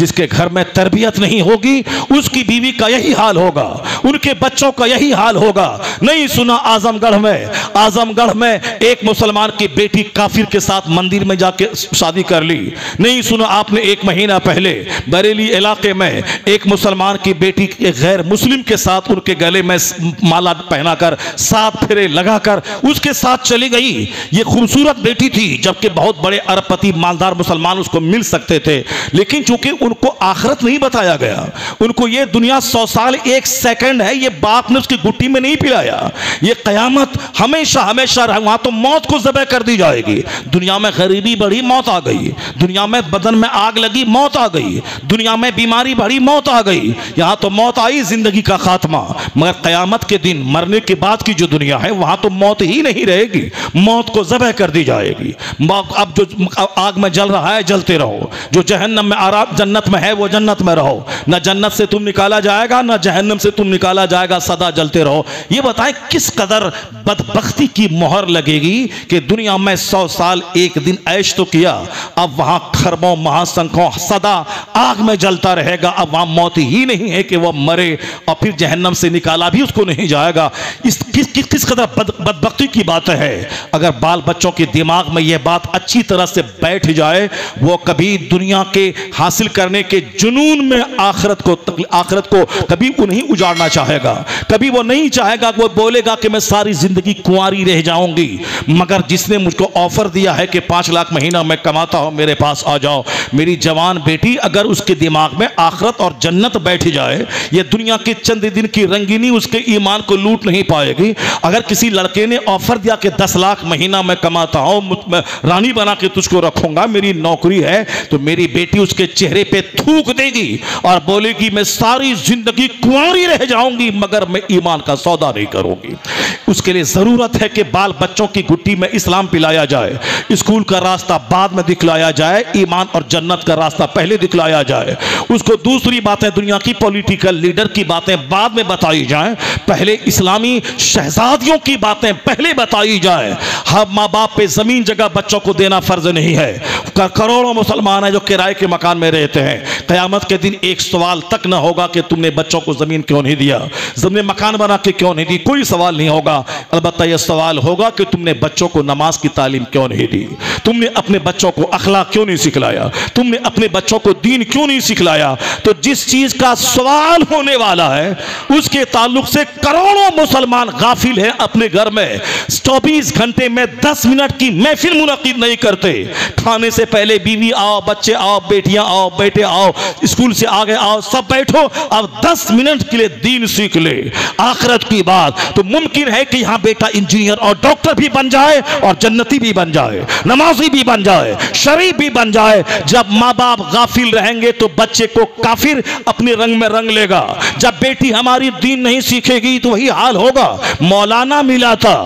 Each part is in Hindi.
जिसके घर में तरबियत नहीं होगी उसकी बीवी का यही हाल होगा, उनके बच्चों का यही हाल होगा। नहीं सुना आजमगढ़ में एक मुसलमान की बेटी काफिर के साथ मंदिर में जाके शादी कर ली। नहीं सुना आपने एक महीना पहले बरेली इलाके में एक मुसलमान की बेटी गैर मुस्लिम के साथ उनके गले में माला पहनाकर 7 फेरे लगाकर उसके साथ चली गई। ये खूबसूरत बेटी थी, जबकि बहुत बड़े अरबपति मालदार मुसलमान उसको मिल सकते थे, लेकिन चूंकि उनको आखिरत नहीं बताया गया, उनको ये दुनिया 100 साल एक सेकंड है ये बाप ने उसकी गुट्टी में नहीं पिलाया। ये कयामत हमेशा हमेशा वहां तो मौत को जबह कर दी जाएगी। दुनिया में गरीबी बढ़ी, मौत आ गई। दुनिया में बदन में आग लगी, मौत आ गई। दुनिया में बीमारी बढ़ी, मौत आ गई। यहां तो मौत आई, जिंदगी का खात्मा। मगर कयामत के दिन मरने के बाद की जो दुनिया है वहां तो मौत ही नहीं रहेगी, मौत को जबह कर दी जाएगी। अब जो आग में जल रहा है जलते रहो, जो जहन्नम में आराम जन्नत में है वो जन्नत में रहो। ना जन्नत से तुम निकाला जाएगा ना जहन्नम से तुम निकाला जाएगा, सदा जलते रहो। ये बताएं किस कदर बदबख्ती की मोहर लगेगी कि दुनिया में 100 साल एक दिन ऐश तो किया, अब वहां खरबों महासंखों सदा आग में जलता रहेगा। अब वहां मौत ही नहीं है कि वह मरे और फिर जहन्नम से निकाला भी उसको नहीं जाएगा। इस किस कदर बदबख्ती की बात है। अगर बाल बच्चों के दिमाग में यह बात अच्छी तरह से बैठ जाए वो कभी दुनिया के हासिल करने के जुनून में आखिरत को कभी उन्हीं उजाड़ना चाहेगा। कभी वो नहीं चाहेगा, वो बोलेगा कि मैं सारी जिंदगी कुंवारी रह जाऊंगी। मगर जिसने मुझको ऑफर दिया है कि 5 लाख महीना मैं कमाता हूं, मेरे पास आ जाओ मेरी जवान बेटी, अगर उसके दिमाग में आखिरत और जन्नत बैठ जाए, यह दुनिया के चंद दिन की रंगीनी उसके ईमान को लूट नहीं पाएगी। अगर किसी लड़के ने ऑफर दिया कि 10 लाख महीना मैं कमाता हूं, रानी बना के तुझको रखूंगा, मेरी नौकरी है, तो मेरी बेटी उसके चेहरे पे थूक देगी और बोलेगी मैं सारी जिंदगी कुंवारी रह जाऊंगी मगर मैं ईमान का सौदा नहीं करूंगी। उसके लिए जरूरत है कि बाल बच्चों की गुट्टी में इस्लाम पिलाया जाए, स्कूल का रास्ता बाद में दिखलाया जाए, ईमान और जन्नत का रास्ता पहले दिखलाया जाए। उसको दूसरी बातें दुनिया की पॉलिटिकल लीडर की बातें बाद में बताई जाए, पहले इस्लामी शहजादियों की बातें पहले बताई जाए। हर माँ बाप पे जमीन जगह बच्चों को देना फर्ज नहीं है। करोड़ों मुसलमान हैं जो किराए के मकान में रहते हैं, कयामत के दिन एक सवाल तक न होगा कि तुमने बच्चों को जमीन क्यों नहीं दिया, तुमने मकान बना के क्यों नहीं दी, कोई सवाल नहीं होगा। अलबत्ता यह सवाल होगा कि तुमने बच्चों को नमाज की तालीम क्यों नहीं दी, तुमने अपने बच्चों को अखलाक क्यों नहीं सिखलाया, तुमने अपने बच्चों को दीन क्यों नहीं सिखलाया। तो जिस चीज का सवाल होने वाला है उसके ताल्लुक से करोड़ों मुसलमान गाफिल हैं, अपने घर में 24 घंटे में 10 मिनट की महफिल मुनक़िद नहीं करते। खाने से पहले बीवी आओ, बच्चे आओ, बेटियां आओ, बेटे आओ, स्कूल से आगे आओ, सब बैठो, अब 10 मिनट के लिए दीन सीख ले, आखिरत की बात। तो मुमकिन है कि यहाँ बेटा इंजीनियर और डॉक्टर भी बन जाए और जन्नती भी बन जाए, नमाजी भी बन जाए, शरीफ भी बन जाए। जब माँ बाप गाफिल रहेंगे तो बच्चे को काफिर अपने रंग में रंग लेगा। जब बेटी हमारी दीन नहीं सीखेगी तो वही हाल होगा। मौलाना मिला था,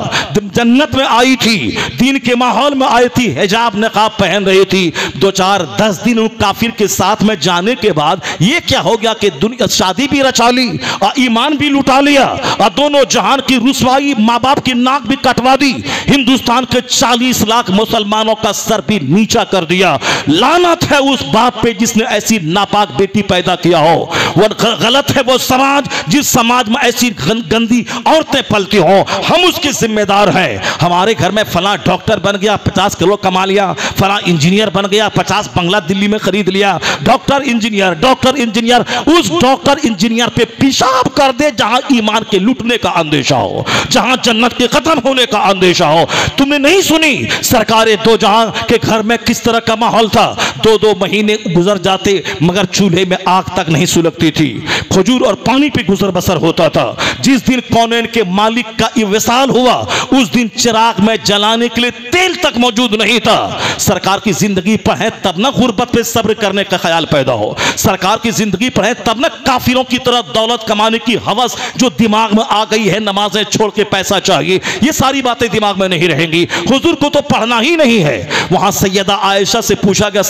जन्नत में आई थी, दीन के माहौल में आई थी, हिजाब नकाब पहन रही थी, 2-4-10 दिन उन काफिर के साथ में जाने के बाद ये क्या हो गया कि दुनिया शादी भी रचा ली और ईमान भी लुटा लिया और दोनों जहान की रुसवाई, माँ बाप की नाक भी कटवा दी, हिंदुस्तान के 40 लाख मुसलमानों का सर भी नीचा कर दिया। लानत है उस बाप पे जिसने ऐसी नापाक बेटी पैदा किया हो। वह गलत है वो समाज जिस समाज में ऐसी गंदी औरतें पलती हो। हम उसके जिम्मेदार हैं। हमारे घर में फला डॉक्टर बन गया, 50 किलो कमा लिया, फला इंजीनियर बन गया, 50 बंगला दिल्ली में खरीद लिया, डॉक्टर इंजीनियर। उस डॉक्टर इंजीनियर पे पेशाब कर दे जहां ईमान के लुटने का अंदेशा हो, जहां जन्नत के खत्म होने का अंदेशा हो। तुमने नहीं सुनी सरकारें 2 जहां के घर में किस तरह का माहौल था। 2-2 महीने गुजर जाते मगर चूल्हे में आग तक नहीं सुलगती थी, खजूर और पानी पे गुजर बसर होता था। जिस दिन कॉन्वेंट के मालिक का विसाल हुआ उस दिन चिराग में जलाने के लिए तेल तक मौजूद नहीं था। सरकार की जिंदगी पर है तब ना गुर्बत पे सब्र करने का ख्याल पैदा हो, सरकार की जिंदगी पर है तब ना काफिरों की तरह दौलत कमाने की हवस जो दिमाग में आ गई है, नमाजें छोड़ के पैसा चाहिए, ये सारी बातें दिमाग में नहीं रहेंगी। हुजूर को तो पढ़ना ही नहीं है। वहां सैयदा आयशा से पूछा गया,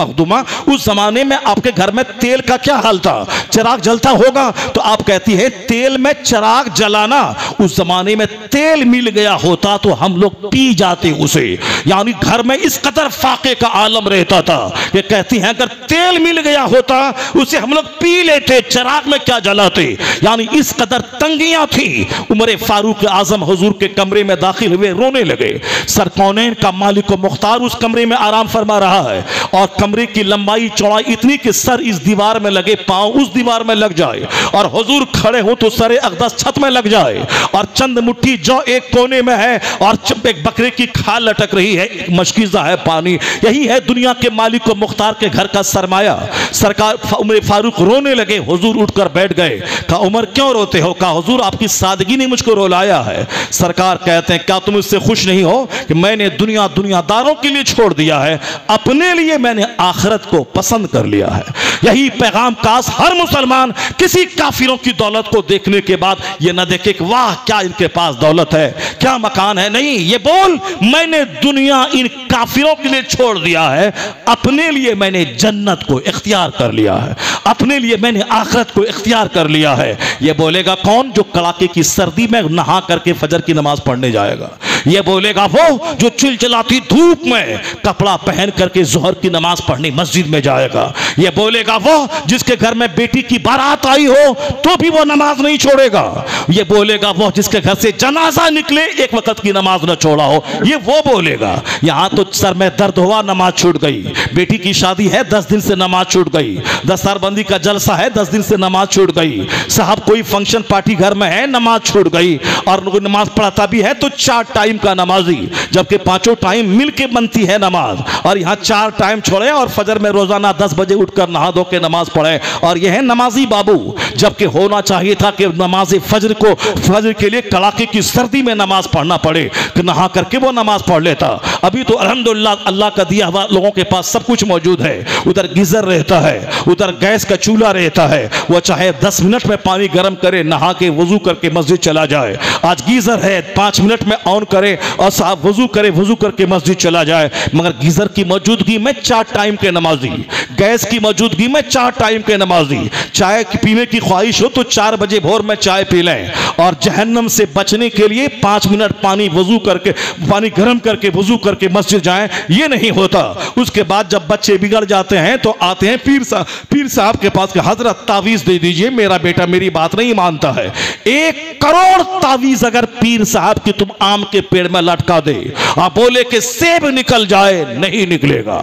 मखदूमा उस जमाने में आपके घर में तेल का क्या हाल था? सा चिराग जलता होगा। तो आप कहती है तेल में चिराग जलाना, उस जमाने में तेल मिल गया होता तो हम लोग पी जाते उसे, यानी घर में इस कदर फाके का आलम रहता था। ये कहती है अगर तेल मिल गया होता उसे हम लोग पी लेते, चिराग में क्या जलाते। यानी इस कदर तंगियां थी। उमर फारूक आजम हुजूर के कमरे में दाखिल हुए, रोने लगे। सरकौनैन का मालिक मुख्तार उस कमरे में आराम फरमा रहा है और कमरे की लंबाई चौड़ाई इतनी कि सर इस दीवार में लगे, पांव उस दीवार में लग जाए, और हुजूर खड़े हो तो सर अकदस छत में लग जाए, और चंद मुट्ठी जौ एक कोने में है और एक बकरे की खाल लटक रही है, एक मशकीजा है पानी। यही है दुनिया के मालिक को मुख्तार के घर का सरमाया। सरकार उमर फारूक रोने लगे, हुजूर उठकर बैठ गए। कहा उमर क्यों रोते हो? कहा हुजूर आपकी सादगी ने मुझको रोलाया है। सरकार कहते हैं क्या तुम इससे खुश नहीं हो कि मैंने दुनिया दुनियादारों के लिए छोड़ दिया है, अपने लिए मैंने आखिरत को पसंद कर लिया है। यही पैगाम काश हर मुसलमान किसी काफिरों की दौलत को देखने के बाद ये ना देखे कि वाह क्या इनके पास दौलत है, क्या मकान है। नहीं, ये बोल मैंने दुनिया इन काफिरों के लिए छोड़ दिया है, अपने लिए मैंने जन्नत को इख्तियार कर लिया है, अपने लिए मैंने आखिरत को इख्तियार कर लिया है। ये बोलेगा कौन? जो कड़ाके की सर्दी में नहा करके फजर की नमाज पढ़ने जाएगा। ये बोलेगा वो जो चिलचिलाती धूप में कपड़ा पहन करके जोहर की नमाज पढ़ने मस्जिद में जाएगा। ये बोलेगा वो जिसके घर में बेटी की बारात आई हो तो भी वो नमाज नहीं छोड़ेगा। ये बोलेगा वो जिसके घर से जनाजा निकले एक वक्त की नमाज न छोड़ा हो। ये वो बोलेगा यहाँ तो सर में दर्द हुआ नमाज छूट गई, बेटी की शादी है 10 दिन से नमाज छूट गई, दस्तारबंदी का जलसा है 10 दिन से नमाज छूट गई, साहब कोई फंक्शन पार्टी घर में है नमाज छूट गई, और नमाज पढ़ाता भी है तो 4 टाइम का नमाजी, जबकि 5 टाइम मिलके बनती है नमाज, और यहाँ 4 टाइम छोड़े और फजर में रोजाना 10 बजे उठकर नहा धो के नमाज पढ़े, और यह है नमाजी बाबू। जबकि होना चाहिए था कि नमाज फजर को फजर के लिए कड़ाके की सर्दी में नमाज पढ़ना पड़े कि नहा करके वो नमाज पढ़ लेता। अभी तो अल्हम्दुलिल्लाह अल्लाह का दिया हुआ लोगों के पास सब कुछ मौजूद है, उधर गीजर रहता है, उधर गैस का चूल्हा रहता है, वह चाहे 10 मिनट में पानी गर्म करे, नहा के वजू करके मस्जिद चला जाए। आज गीजर है 5 मिनट में ऑन करे और साहब वजू करे, वजू करके मस्जिद चला जाए। मगर गीजर की मौजूदगी में 4 टाइम के नमाजी, गैस की मौजूदगी में 4 टाइम के नमाजी। चाय पीने की ख्वाहिश हो तो 4 बजे भोर में चाय पी लें, और जहन्नम से बचने के लिए 5 मिनट पानी वजू करके, पानी गर्म करके वजू करके मस्जिद जाएं, ये नहीं होता। उसके बाद जब बच्चे बिगड़ जाते हैं तो आते हैं पीर साहब के पास कि हजरत तावीज़ दे दीजिए, मेरा बेटा मेरी बात नहीं मानता है। 1 करोड़ तावीज़ अगर पीर साहब की तुम आम के पेड़ में लटका दे, आप बोले कि सेब निकल जाए, नहीं निकलेगा।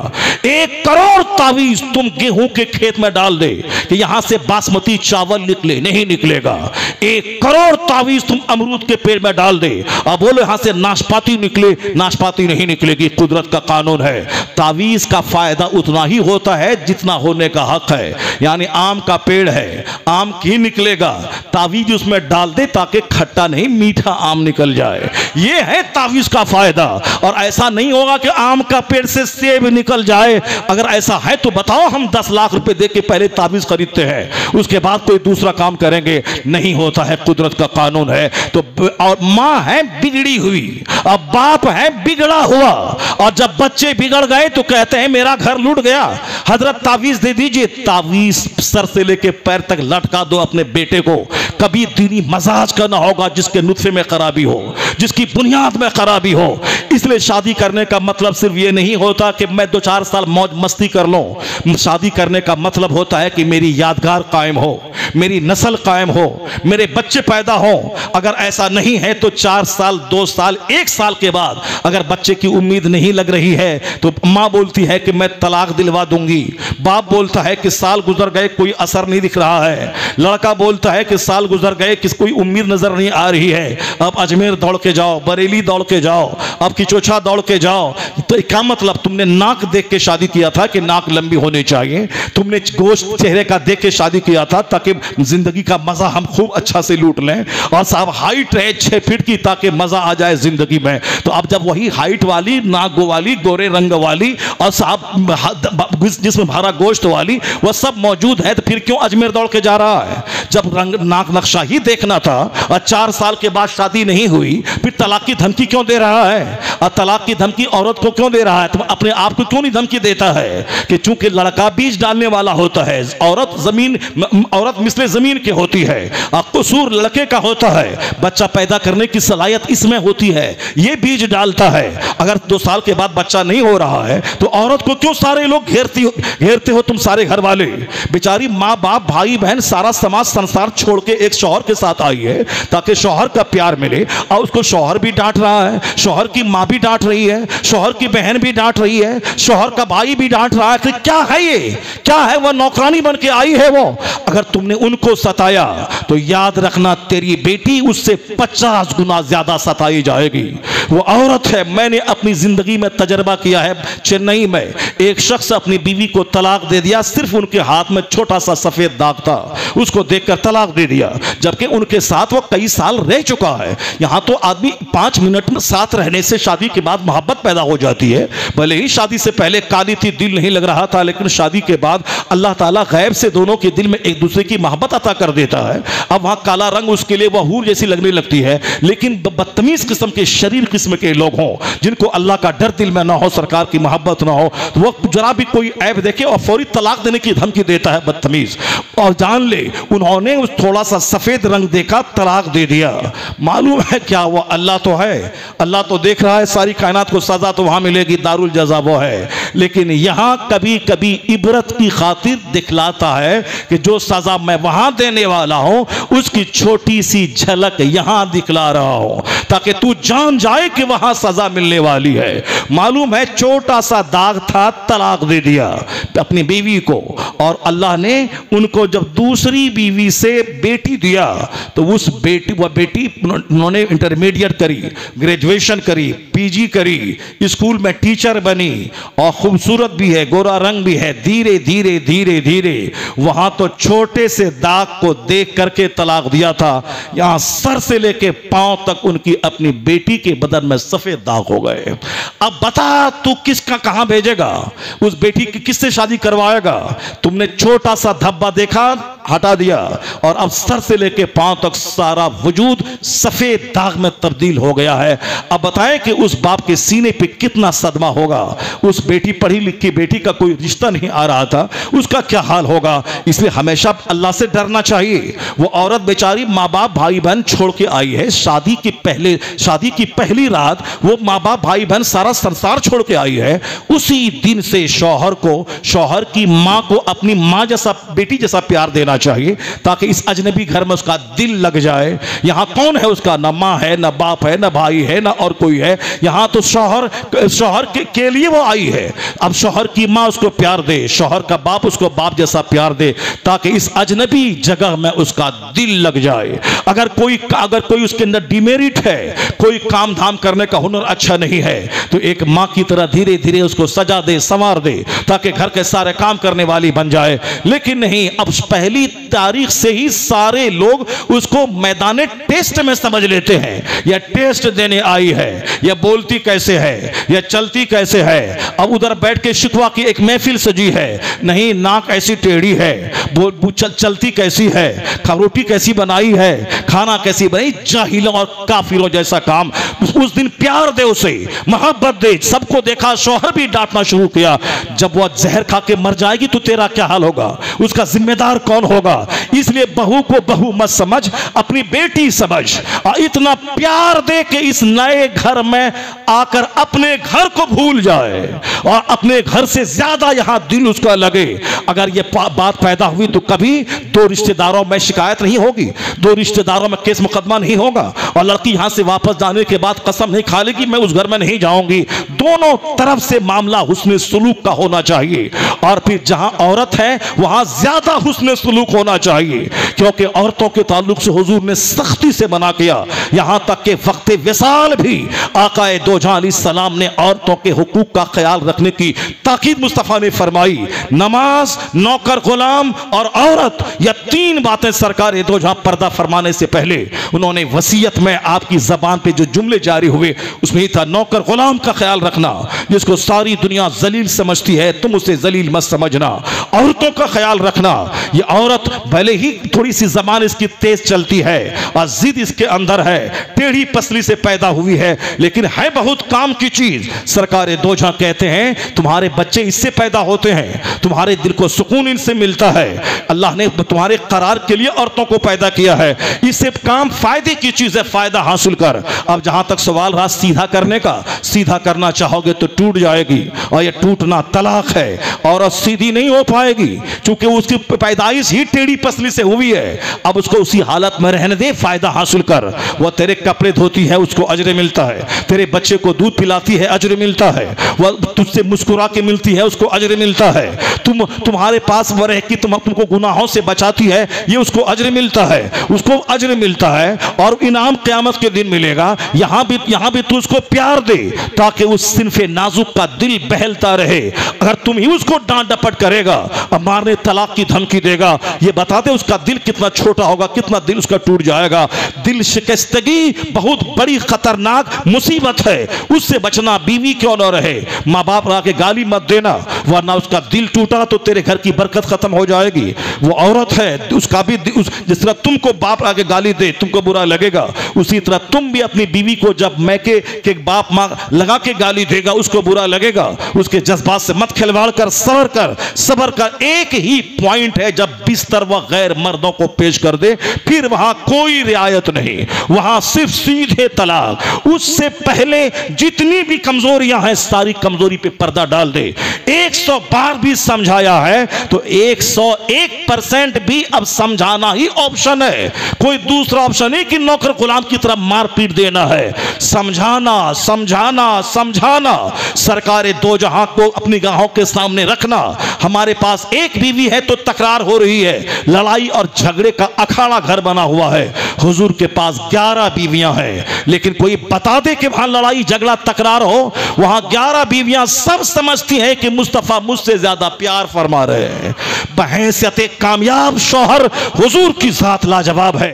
1 करोड़ तावीज़ तुम गेहूं के खेत में डाल दे कि यहां से बासमती चावल निकले, नहीं निकलेगा। 1 करोड़ तावीज़ तुम अमरूद के पेड़ में डाल दे और बोलो यहां से नाशपाती निकले, नाशपाती नहीं निकलेगी। कुदरत का कानून है, तावीज का फायदा उतना ही होता है जितना होने का हक है। यानी आम का पेड़ है, आम ही निकलेगा, तावीज उसमें डाल दे ताकि खट्टा नहीं मीठा आम निकल जाए। यह है तावीज का फायदा। और ऐसा नहीं होगा कि आम का पेड़ से सेब निकल जाए। अगर ऐसा है तो बताओ, हम 10 लाख रुपए दे के पहले तावीज खरीदते हैं, उसके बाद कोई दूसरा काम करेंगे, नहीं होता है, कुदरत का कानून है। तो और माँ है बिगड़ी हुई, अब बाप है बिगड़ा हुआ, और जब बच्चे बिगड़ गए तो कहते हैं मेरा घर लूट गया, हजरत तावीज दे दीजिए। तावीज सर से लेके पैर तक लटका दो अपने बेटे को। कभी दीनी मजाज का ना होगा जिसके नुत्फे में खराबी हो, जिसकी बुनियाद में खराबी हो। इसलिए शादी करने का मतलब सिर्फ ये नहीं होता कि मैं 2-4 साल मौज मस्ती कर लूं। शादी करने का मतलब होता है कि मेरी यादगार कायम हो, मेरी नस्ल कायम हो, मेरे बच्चे पैदा हो। अगर ऐसा नहीं है तो 4 साल, 2 साल, 1 साल के बाद अगर बच्चे की उम्मीद नहीं लग रही है तो माँ बोलती है कि मैं तलाक दिलवा दूंगी, बाप बोलता है कि साल गुजर गए कोई असर नहीं दिख रहा है, लड़का बोलता है कि साल गुजर गए किस कोई उम्मीद नजर नहीं आ रही है, अब अजमेर दौड़ के जाओ, बरेली दौड़ के जाओ, अब किचोछा दौड़ के जाओ। तो क्या मतलब? तुमने नाक देख के शादी किया था कि नाक लंबी होनी चाहिए, तुमने गोश्त चेहरे का देख के शादी किया था ताकि जिंदगी का मजा हम खूब अच्छा से लूट लें, और साहब हाइट है 6 फीट की ताकि मजा आ जाए जिंदगी में। तो अब जब वही हाइट वाली, नाक वाली, गोरे रंग वाली, और साहब जिसमें भरा गोश्त वाली, वह सब मौजूद है, तो फिर क्यों अजमेर दौड़ के जा रहा है? जब रंग नाक नक्शा ही देखना था और 4 साल के बाद शादी नहीं हुई, फिर तलाक की धमकी क्यों दे रहा है? और तलाक की धमकी औरत को क्यों दे रहा है? तुम अपने आप को क्यों नहीं धमकी देता है कि चूंकि लड़का बीज डालने वाला होता है, औरत मिसले जमीन की होती है, कसूर लड़के का होता है, बच्चा पैदा करने की सलाहियत इसमें होती है, ये बीज डालता है। अगर 2 साल के बाद बच्चा नहीं हो रहा है तो औरत को क्यों सारे लोग घेरते हो तुम सारे घर वाले? बेचारी माँ बाप भाई बहन सारा समाज संसार छोड़ के एक शौहर के साथ आई है ताकि शौहर का प्यार मिले, और उसको शौहर भी डांट रहा है, शौहर की माँ भी डांट रही है, शौहर की बहन भी डांट रही है, शौहर का भाई भी डांट रहा है। क्या है ये? क्या है? वह नौकरानी बन के आई है वो। अगर तुमने उनको सताया तो याद रखना तेरी बेटी उससे 50 गुना ज्यादा सताई जाएगी। वो औरत है, मैंने अपनी जिंदगी में तजर्बा किया है। चेन्नई में एक शख्स अपनी बीवी को तलाक दे दिया, सिर्फ उनके हाथ में छोटा सा सफेद दाग था, उसको देखकर तलाक दे दिया, जबकि उनके साथ वो कई साल रह चुका है। यहां तो आदमी 5 मिनट में साथ रहने से शादी के बाद मोहब्बत पैदा हो जाती है। भले ही शादी से पहले काली थी, दिल नहीं लग रहा था, लेकिन शादी के बाद अल्लाह ताला गैब से दोनों के दिल में एक दूसरे की मोहब्बत अता कर देता है। अब वहां काला रंग उसके लिए वह हूर जैसी लगने लगती है। लेकिन बदतमीज किस्म के शरीर किस्म के लोग हों, जिनको अल्लाह का डर दिल में ना हो, सरकार की मोहब्बत ना हो, तो वह जरा भी कोई ऐब देखे और फौरी तलाक देने की धमकी देता है बदतमीज। और जान ले उन्होंने उस थोड़ा सा सफेद रंग देखा, तलाक दे दिया। मालूम है क्या? वो अल्लाह तो है, अल्लाह तो देख रहा है, सारी कायनात को सजा तो वहां मिलेगी, दारुल जजा वो है। लेकिन यहां कभी कभी इबरत की खातिर दिखलाता है कि जो सजा मैं वहां देने वाला हूं उसकी छोटी सी झलक यहां दिखला रहा हूं, ताकि तू जान जाए कि वहां सजा मिलने वाली है। मालूम है छोटा सा दाग था, तलाक दे दिया अपनी बीवी को, और अल्लाह ने उनको जब दूसरी बीवी से बेटी दिया तो उस बेटी उन्होंने इंटरमीडिएट करी, ग्रेजुएशन करी, पीजी करी, स्कूल में टीचर बनी, और खूबसूरत भी है, गोरा रंग भी है। धीरे धीरे धीरे धीरे वहां तो छोटे से दाग को देख करके तलाक दिया था, यहां सर से लेके पांव तक उनकी अपनी बेटी के बदन में सफेद दाग हो गए। अब बता तू किसका कहां भेजेगा? उस बेटी की किससे शादी करवाएगा? तुमने छोटा सा धब्बा देखा, हटा दिया, और अब सर से लेके पांव तक सारा वजूद सफेद दाग में तब्दील हो गया है। अब बताएं कि उस बाप के सीने पे कितना सदमा होगा। उस बेटी पढ़ी लिखी बेटी का कोई रिश्ता नहीं आ रहा था, उसका क्या हाल होगा? इसलिए हमेशा अल्लाह से डरना चाहिए। वो औरत बेचारी माँ बाप भाई बहन छोड़ के आई है, शादी की पहली रात वो माँ बाप भाई बहन सारा संसार छोड़ के आई है। उसी दिन से शौहर की माँ को अपनी माँ जैसा, बेटी जैसा प्यार देना चाहिए, ताकि इस अजनबी घर में उसका दिल लग जाए। यहां कौन है उसका? ना मां है, ना बाप है, ना भाई है, ना और कोई है। यहां तो शौहर के लिए वो आई है। अब शौहर की मां उसको प्यार दे, शौहर का बाप उसको बाप जैसा प्यार दे, ताकि इस अजनबी जगह में उसका दिल लग जाए। अगर कोई उसके अंदर डिमेरिट है, कोई काम धाम करने का हुनर अच्छा नहीं है, तो एक मां की तरह धीरे धीरे उसको सजा दे, संवार दे, ताकि घर के सारे काम करने वाली बन जाए। लेकिन नहीं, अब पहली तारीख से ही सारे लोग उसको मैदाने टेस्ट में समझ लेते हैं। यह टेस्ट देने आई है, यह बोलती कैसे है, यह चलती कैसे है। अब उधर बैठ के शिकवा की एक महफिल सजी है, नहीं नाक ऐसी टेढ़ी है, चलती कैसी है, रोटी कैसी बनाई है, खाना कैसी बनाई, जाहिलों और काफिरों जैसा काम। उस दिन प्यार दे, उसे मोहब्बत दे। सबको देखा, शौहर भी डांटना शुरू किया। जब वह जहर खा के मर जाएगी तो तेरा क्या हाल होगा? उसका जिम्मेदार कौन होगा? इसलिए बहू को बहू मत समझ, अपनी बेटी समझ, और इतना प्यार दे कि इस नए घर में आकर अपने घर को भूल जाए, और अपने घर से ज्यादा यहां दिल उसका लगे। अगर यह बात पैदा हुई तो कभी 2 रिश्तेदारों में शिकायत नहीं होगी, 2 रिश्तेदारों में केस मुकदमा नहीं होगा, और लड़की यहां से वापस जाने के बाद कसम नहीं खा लेगी मैं उस घर में नहीं जाऊंगी। दोनों तरफ से मामला हुस्न सुलूक का होना चाहिए, और फिर जहां औरत है वहां ज्यादा हुस्न सुलूक होना चाहिए, क्योंकि औरतों के ताल्लुक से हुजूर ने सख्ती से मना किया। यहां तक के वक्त विसाल भी आकाए दो जहां अलैहिस्सलाम ने औरतों के हुकूक का ख्याल रखने की ताकीद मुस्तफा ने फरमाई। नमाज, नौकर गुलाम और औरत, यह 3 बातें सरकार दो जहां पर्दा फरमाने से पहले उन्होंने वसीयत में आपकी जबान पे जो जुमले जारी हुए उसमें ही था, नौकर गुलाम का ख्याल रखना। जिसको सारी दुनिया जलील समझती है तुम उसे जलील मत समझना, औरतों का ख्याल रखना। ये औरत भले ही थोड़ी सी जबान इसकी तेज चलती है और जिद इसके अंदर है, टेढ़ी पसली से पैदा हुई है, लेकिन है बहुत काम की चीज। सरकार दो जहां कहते हैं तुम्हारे बच्चे इससे पैदा होते हैं, तुम्हारे दिल को सुकून इनसे मिलता है। अल्लाह ने तुम्हारे करार के लिए औरतों को पैदा किया है। इससे काम फायदे की चीज है, फायदा हासिल कर। अब जहां तक सवाल रहा सीधा करने का, सीधा करना चाहोगे तो टूट जाएगी और यह टूटना तलाक है। औरत सीधी नहीं हो पाएगी क्योंकि उसकी पैदाइश ही टेढ़ी पसली से हुई है। अब उसको उसी हालत में रहने दे, फायदा हासिल कर। वह तेरे कपड़े धोती है, उसको अजर मिलता है। तेरे बच्चे को दूध पिलाती है, अजर मिलता है। वह तुझसे मुस्कुरा के मिलती है, उसको अजर मिलता है। तुम्हारे पास वह रह कि तुमको गुनाहों से बचाती है, ये उसको अजर मिलता है, उसको अजर मिलता है और इनाम क़यामत के दिन मिलेगा। यहाँ भी तू उसको प्यार दे ताकि उस सिनफे नाजुक का दिल बहलता रहे। अगर तुम ही उसको डांट डपट करेगा और मारने तलाक की धमकी देगा, ये बताते उसका दिल कितना छोटा होगा, कितना दिल उसका टूट जाएगा। दिल शिकस्तगी बहुत बड़ी खतरनाक मुसीबत है, उससे बचना। बीवी क्यों ना रहे, माँ बाप आके गाली मत देना, वरना उसका दिल टूटा तो तेरे घर की बरकत खत्म हो जाएगी। वो औरत है, उसका भी जिस तरह तुमको बाप आके गाली दे तुमको बुरा लगेगा, उसी तरह तुम भी अपनी बीवी को जब मैके के बाप माँ लगा के गाली देगा उसको बुरा लगेगा। उसके जज्बात से मत खिलवाड़ कर, सबर कर। सबर का एक ही पॉइंट है, जब बिस्तर व गैर मर्दों को पेश कर दे, फिर वहां कोई रियायत नहीं, वहां सिर्फ सीधे तलाक। उससे पहले जितनी भी कमजोरियां हैं सारी कमजोरी पे पर्दा डाल दे। 100 बार भी समझाया है तो 101% भी अब समझाना ही ऑप्शन है। कोई दूसरा ऑप्शन नहीं कि नौकर गुलाम की तरह मारपीट देना है। समझाना समझाना समझाना, सरकारे दो जहां को अपनी गाहों के सामने रखना। हमारे पास एक बीवी है तो तकरार हो रही है, लड़ाई और झगड़े का अखाड़ा घर बना हुआ है। हुजूर के पास 11 बीवियां हैं, लेकिन कोई बता दे कि वहां लड़ाई झगड़ा तकरार हो, वहां 11 बीवियां सब समझती हैं कि मुस्तफा मुझसे ज्यादा प्यार फरमा रहे हैं। बहैसियत कामयाब शौहर हुजूर की जात लाजवाब है।